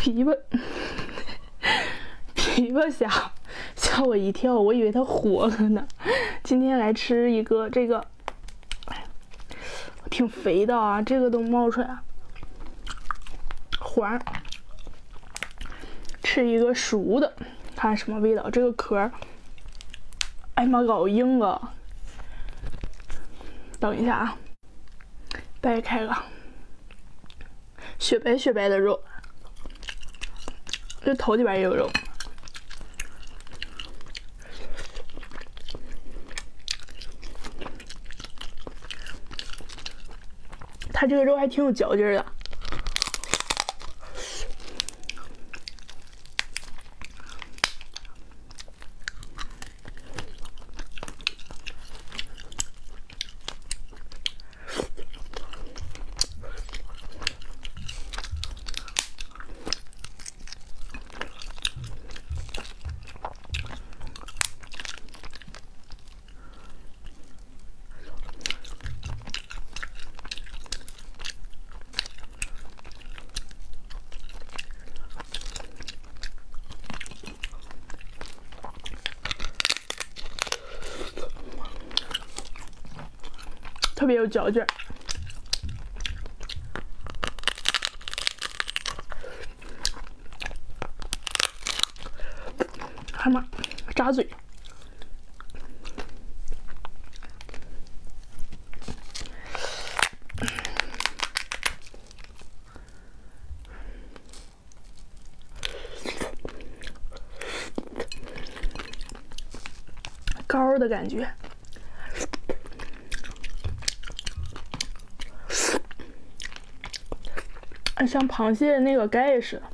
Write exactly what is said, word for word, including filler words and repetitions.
琵琶琵琶虾吓我一跳，我以为它活了呢。今天来吃一个这个，挺肥的啊，这个都冒出来环。吃一个熟的，看什么味道。这个壳，哎妈，老硬了。等一下啊，掰开了，雪白雪白的肉，这头里边也有肉。 它这个肉还挺有嚼劲儿的，特别有嚼劲儿。哎妈，扎嘴！膏的感觉。 像螃蟹那个盖似的。